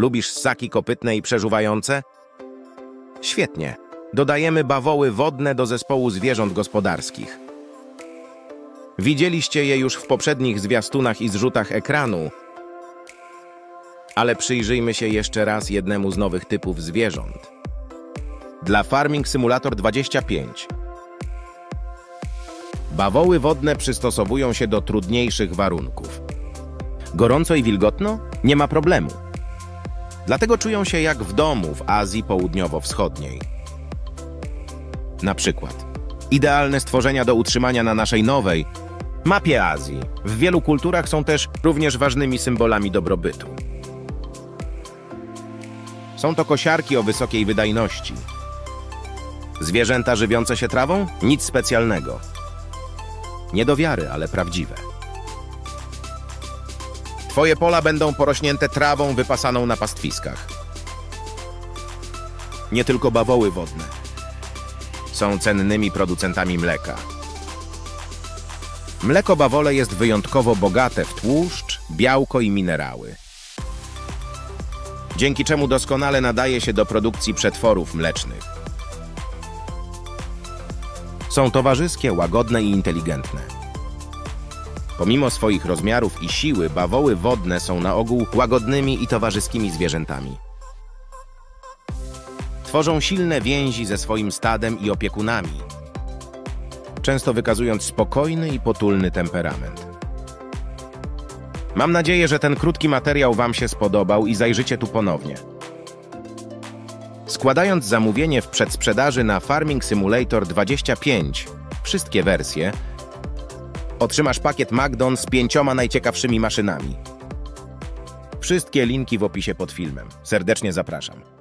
Lubisz ssaki kopytne i przeżuwające? Świetnie. Dodajemy bawoły wodne do zespołu zwierząt gospodarskich. Widzieliście je już w poprzednich zwiastunach i zrzutach ekranu, ale przyjrzyjmy się jeszcze raz jednemu z nowych typów zwierząt. Dla Farming Simulator 25. Bawoły wodne przystosowują się do trudniejszych warunków. Gorąco i wilgotno? Nie ma problemu. Dlatego czują się jak w domu w Azji Południowo-Wschodniej. Na przykład idealne stworzenia do utrzymania na naszej nowej mapie Azji. W wielu kulturach są też również ważnymi symbolami dobrobytu. Są to kosiarki o wysokiej wydajności. Zwierzęta żywiące się trawą? Nic specjalnego. Nie do wiary, ale prawdziwe. Twoje pola będą porośnięte trawą wypasaną na pastwiskach. Nie tylko bawoły wodne są cennymi producentami mleka. Mleko bawole jest wyjątkowo bogate w tłuszcz, białko i minerały, dzięki czemu doskonale nadaje się do produkcji przetworów mlecznych. Są towarzyskie, łagodne i inteligentne. Pomimo swoich rozmiarów i siły, bawoły wodne są na ogół łagodnymi i towarzyskimi zwierzętami. Tworzą silne więzi ze swoim stadem i opiekunami, często wykazując spokojny i potulny temperament. Mam nadzieję, że ten krótki materiał Wam się spodobał i zajrzycie tu ponownie. Składając zamówienie w przedsprzedaży na Farming Simulator 25, wszystkie wersje, otrzymasz pakiet McDonald's z 5 najciekawszymi maszynami. Wszystkie linki w opisie pod filmem. Serdecznie zapraszam.